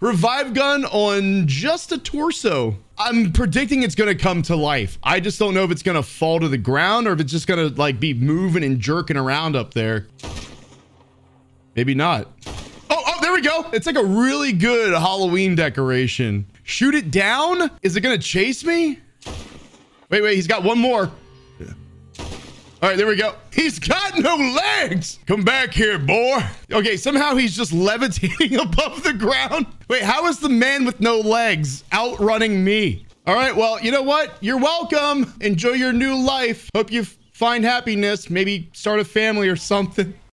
Revive gun on just a torso. I'm predicting it's going to come to life. I just don't know if it's going to fall to the ground or if it's just going to like be moving and jerking around up there. Maybe not. Oh, there we go. It's like a really good Halloween decoration. Shoot it down. Is it going to chase me? Wait, he's got one more. Yeah. All right, there we go. He's got no legs. Come back here, boy. Okay, somehow he's just levitating above the ground. Wait, how is the man with no legs outrunning me? All right, well, you know what? You're welcome. Enjoy your new life. Hope you find happiness. Maybe start a family or something.